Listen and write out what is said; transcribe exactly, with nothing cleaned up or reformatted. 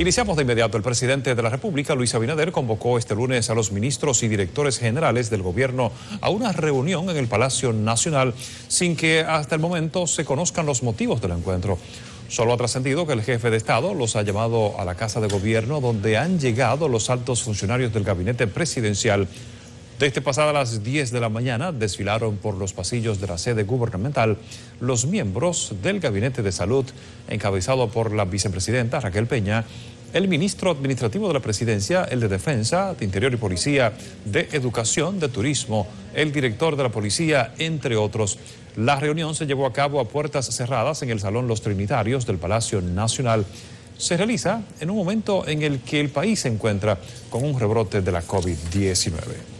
Iniciamos de inmediato. El presidente de la República, Luis Abinader, convocó este lunes a los ministros y directores generales del gobierno a una reunión en el Palacio Nacional, sin que hasta el momento se conozcan los motivos del encuentro. Solo ha trascendido que el jefe de Estado los ha llamado a la Casa de Gobierno, donde han llegado los altos funcionarios del gabinete presidencial. Desde pasadas las diez de la mañana desfilaron por los pasillos de la sede gubernamental los miembros del Gabinete de Salud, encabezado por la vicepresidenta Raquel Peña, el ministro administrativo de la Presidencia, el de Defensa, de Interior y Policía, de Educación, de Turismo, el director de la Policía, entre otros. La reunión se llevó a cabo a puertas cerradas en el Salón Los Trinitarios del Palacio Nacional. Se realiza en un momento en el que el país se encuentra con un rebrote de la COVID diecinueve.